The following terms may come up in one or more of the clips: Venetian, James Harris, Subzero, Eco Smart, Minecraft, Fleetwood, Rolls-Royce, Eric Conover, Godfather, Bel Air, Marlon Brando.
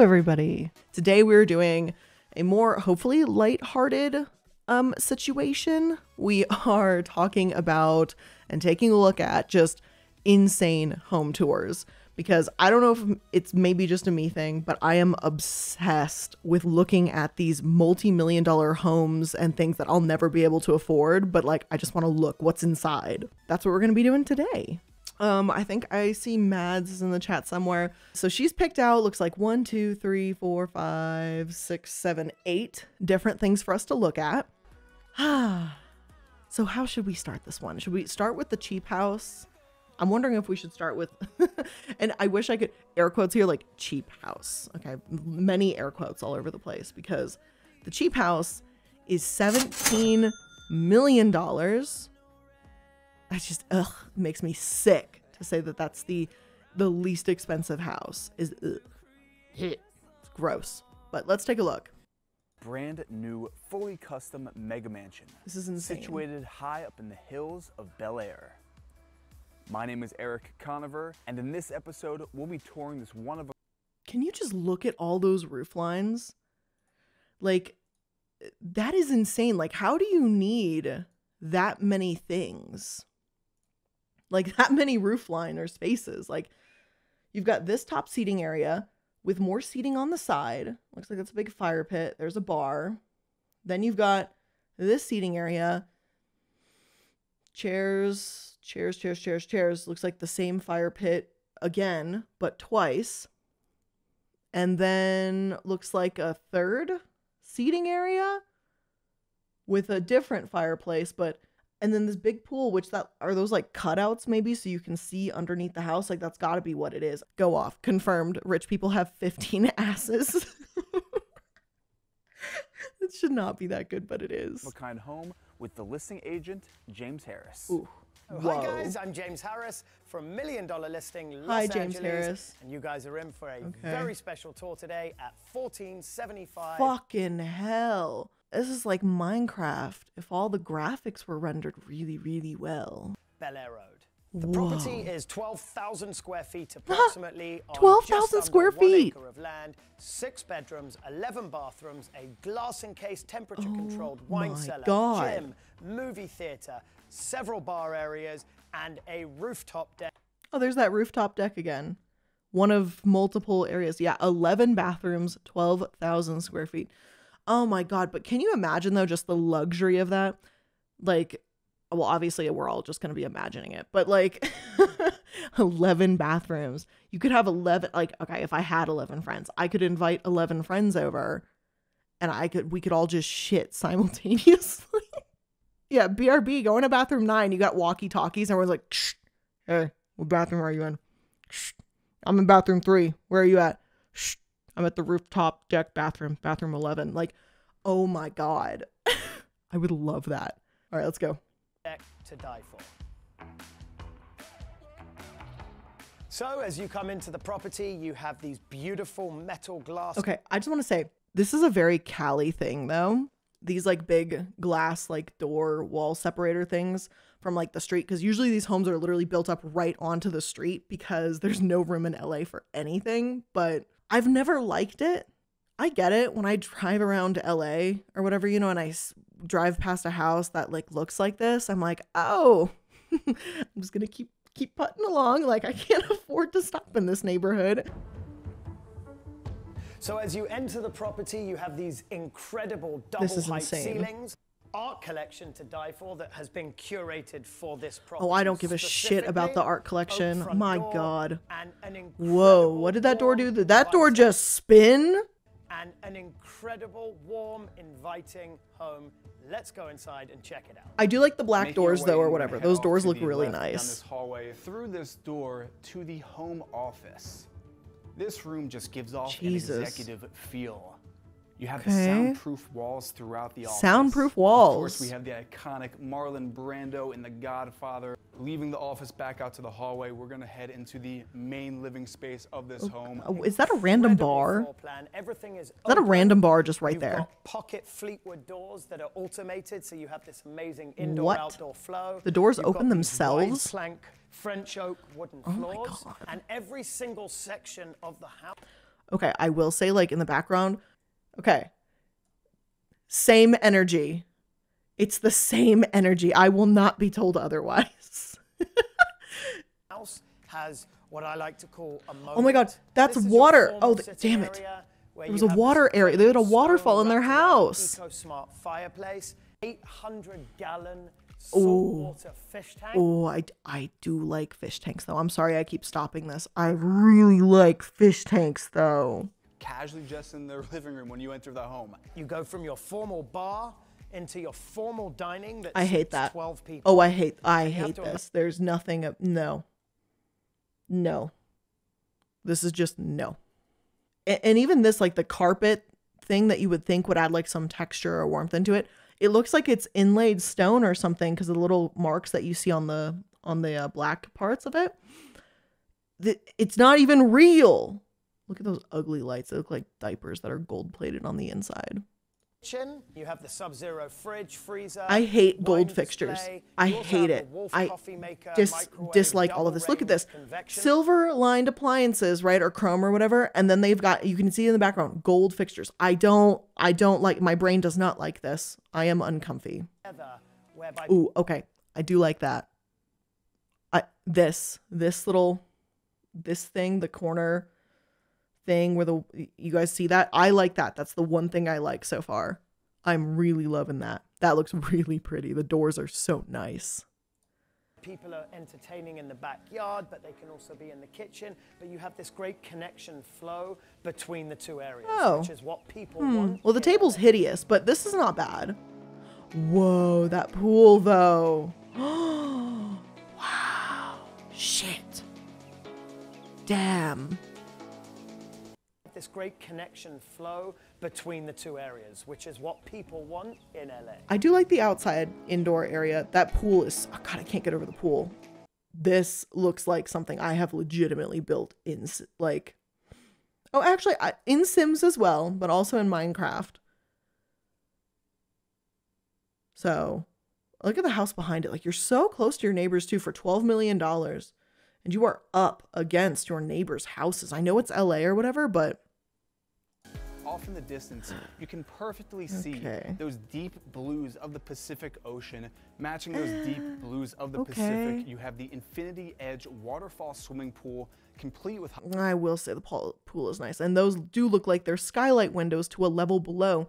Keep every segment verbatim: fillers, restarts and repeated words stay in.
everybody. Today we're doing a more hopefully lighthearted um, situation. We are talking about and taking a look at just insane home tours, because I don't know if it's maybe just a me thing, but I am obsessed with looking at these multi-million dollar homes and things that I'll never be able to afford. But like, I just want to look what's inside. That's what we're going to be doing today. Um, I think I see Mads is in the chat somewhere. So she's picked out, looks like one, two, three, four, five, six, seven, eight different things for us to look at. So how should we start this one? Should we start with the cheap house? I'm wondering if we should start with, and I wish I could air quotes here, like cheap house. Okay, many air quotes all over the place, because the cheap house is seventeen million dollars. That's just, ugh, makes me sick to say that that's the the least expensive house. Is ugh. It's gross. But let's take a look. Brand new, fully custom mega mansion. This is insane. Situated high up in the hills of Bel Air. My name is Eric Conover, and in this episode, we'll be touring this one of a... Can you just look at all those roof lines? Like, that is insane. Like, how do you need that many things? Like, that many roof line or spaces? Like, you've got this top seating area with more seating on the side. Looks like that's a big fire pit. There's a bar. Then you've got this seating area. Chairs... Chairs, chairs, chairs, chairs. Looks like the same fire pit again, but twice. And then looks like a third seating area with a different fireplace. But, and then this big pool, which that are those like cutouts maybe so you can see underneath the house. Like that's gotta be what it is. Go off. Confirmed. Rich people have fifteen asses. It should not be that good, but it is. What kind of home with the listing agent, James Harris. Ooh. Whoa. Hi guys, I'm James Harris from Million Dollar Listing Los Hi, James Angeles, Harris. And you guys are in for a okay. very special tour today at fourteen seventy-five. Fucking hell. This is like Minecraft if all the graphics were rendered really, really well. Bel Air Road. The Whoa. Property is twelve thousand square feet approximately. twelve thousand square feet. Acre of land, six bedrooms, eleven bathrooms, a glass encased temperature controlled oh wine cellar, God. Gym, movie theater, several bar areas, and a rooftop deck. Oh, there's that rooftop deck again. One of multiple areas. Yeah, eleven bathrooms, twelve thousand square feet. Oh my God. But can you imagine though, just the luxury of that? Like, well, obviously we're all just going to be imagining it, but like eleven bathrooms, you could have eleven, like, okay, if I had eleven friends, I could invite eleven friends over and I could, we could all just shit simultaneously. Yeah. B R B, go into bathroom nine. You got walkie talkies. Everyone's like, shh, hey, what bathroom are you in? Shh, I'm in bathroom three. Where are you at? Shh, I'm at the rooftop deck bathroom, bathroom eleven. Like, oh my God. I would love that. All right, let's go. To die for. So as you come into the property, you have these beautiful metal glass. Okay, I just want to say this is a very Cali thing though. These like big glass like door wall separator things from like the street, because usually these homes are literally built up right onto the street because there's no room in L A for anything. But I've never liked it. I get it when I drive around L A or whatever, you know, and I drive past a house that like looks like this. I'm like, oh, I'm just going to keep keep putting along. Like I can't afford to stop in this neighborhood. So as you enter the property, you have these incredible double height ceilings. Art collection to die for that has been curated for this property. Oh, I don't give a shit about the art collection. My God. Whoa. What did that door do? Did that door just spin? And an incredible, warm, inviting home. Let's go inside and check it out. I do like the black doors though, or whatever. Those doors look really nice. Down this hallway, through this door to the home office. This room just gives off Jesus. An executive feel. You have okay. the soundproof walls throughout the office. Soundproof walls. Of course, we have the iconic Marlon Brando in The Godfather. Leaving the office back out to the hallway, we're gonna head into the main living space of this oh, home. Oh, is that a random bar? Plan. Everything is, is that a random bar just right You've there? Got pocket Fleetwood doors that are automated, so you have this amazing indoor-outdoor flow. The doors You've open themselves. Plank, French oak, wooden oh floors, and every single section of the house. Okay, I will say, like, in the background, okay, same energy. It's the same energy. I will not be told otherwise. House has what I like to call a moat. Oh my God, that's water. Oh, damn it. There was a water area. They had a waterfall in their house. Eco Smart fireplace, eight hundred gallon saltwater fish tank. Oh, I, I do like fish tanks, though. I'm sorry I keep stopping this. I really like fish tanks, though. Casually just in their living room when you enter the home. You go from your formal bar into your formal dining. That I hate that. twelve people. Oh, I hate, I hate this. There's nothing. Of, no. No. This is just no. And even this, like the carpet thing that you would think would add like some texture or warmth into it, it looks like it's inlaid stone or something because of the little marks that you see on the on the uh, black parts of it. The, it's not even real. Look at those ugly lights. They look like diapers that are gold plated on the inside. Kitchen. You have the Subzero fridge, freezer. I hate gold fixtures. Display. I hate it. I maker, dis dislike all of this. Look at this. Silver lined appliances, right? Or chrome or whatever. And then they've got, you can see in the background, gold fixtures. I don't, I don't like, my brain does not like this. I am uncomfy. Ooh, okay. I do like that. I, this, this little, this thing, the corner thing where the, you guys see that? I like that. That's the one thing I like so far. I'm really loving that. That looks really pretty. The doors are so nice. People are entertaining in the backyard, but they can also be in the kitchen. But you have this great connection flow between the two areas, oh. which is what people hmm. want. Well, the table's hideous, but this is not bad. Whoa, that pool though. Wow. Shit. Damn. This great connection flow between the two areas, which is what people want in L A. I do like the outside indoor area. That pool is, oh God, I can't get over the pool. This looks like something I have legitimately built in, like, oh, actually I, in Sims as well, but also in Minecraft. So look at the house behind it. Like, you're so close to your neighbors too for twelve million dollars. And you are up against your neighbors' houses. I know it's L A or whatever, but off in the distance, you can perfectly see okay. those deep blues of the Pacific Ocean. Matching those uh, deep blues of the okay. Pacific, you have the Infinity Edge waterfall swimming pool, complete with... I will say the pool is nice. And those do look like they're skylight windows to a level below.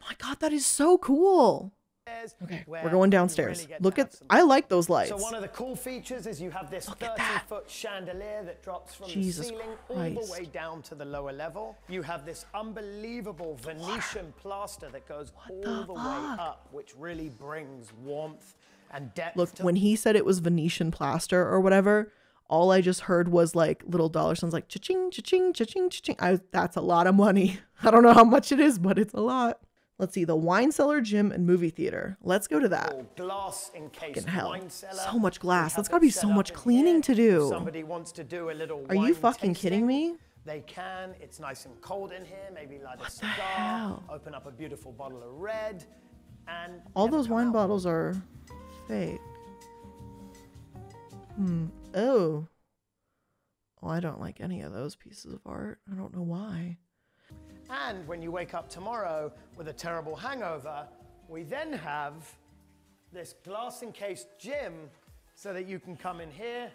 My God, that is so cool. Okay, we're going downstairs. Really Look at, I like those lights. So one of the cool features is you have this thirty foot chandelier that drops from Jesus the ceiling Christ. all the way down to the lower level. You have this unbelievable Venetian plaster that goes what all the, the way up, which really brings warmth and depth. Look, when he said it was Venetian plaster or whatever, all I just heard was like little dollar signs, like cha-ching, cha-ching, cha-ching, cha-ching. I, that's a lot of money. I don't know how much it is, but it's a lot. Let's see, the wine cellar, gym, and movie theater. Let's go to that. Glass encased fucking hell. Wine cellar. So much glass. That's got to be so much cleaning to do. Somebody wants to do a little Are wine you fucking tasting. kidding me? They can. It's nice and cold in here. Maybe light what a cigar. Open up a beautiful bottle of red. And all those wine out. bottles are fake. Hmm. Oh. Well, I don't like any of those pieces of art. I don't know why. And when you wake up tomorrow with a terrible hangover, we then have this glass encased gym so that you can come in here,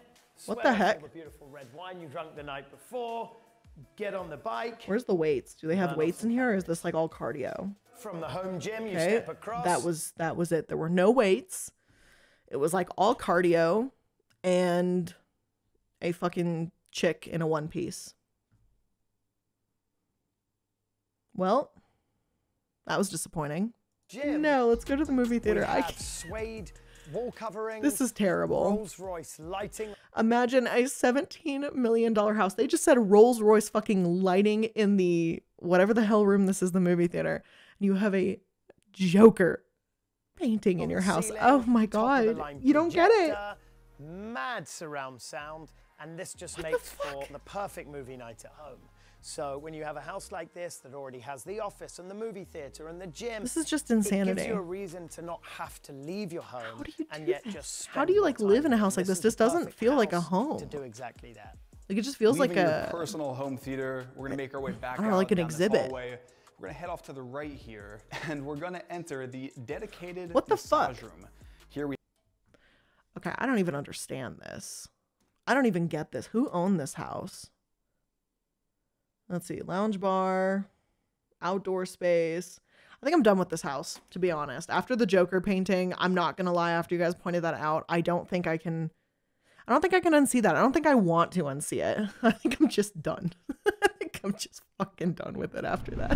what the heck, all the beautiful red wine you drank the night before, get on the bike. Where's the weights? Do they have weights in here, or is this like all cardio? From the home gym, you okay. step across. That was that was it. There were no weights. It was like all cardio and a fucking chick in a one piece. Well, that was disappointing. Gym. No, let's go to the movie theater. I can't. Suede wall covering. This is terrible. Rolls-Royce lighting. Imagine a seventeen million dollar house. They just said Rolls-Royce fucking lighting in the whatever the hell room this is, the movie theater. And you have a Joker painting in your house. Oh my God. You don't get it. Mad surround sound. And this just makes for the perfect movie night at home. So when you have a house like this that already has the office and the movie theater and the gym, this is just insanity. It gives you a reason to not have to leave your home. How do you do and yet this? Just How do you like live in a house like this? This doesn't feel like a home. To do exactly that. Like, it just feels like a personal home theater. We're gonna make our way back out, like an exhibit. We're gonna head off to the right here, and we're gonna enter the dedicated what the fuck room. Here we. Okay, I don't even understand this. I don't even get this. Who owned this house? Let's see, lounge bar, outdoor space. I think I'm done with this house, to be honest. After the Joker painting, I'm not gonna lie, after you guys pointed that out, I don't think I can, I don't think I can unsee that. I don't think I want to unsee it. I think I'm just done. I think I'm just fucking done with it after that.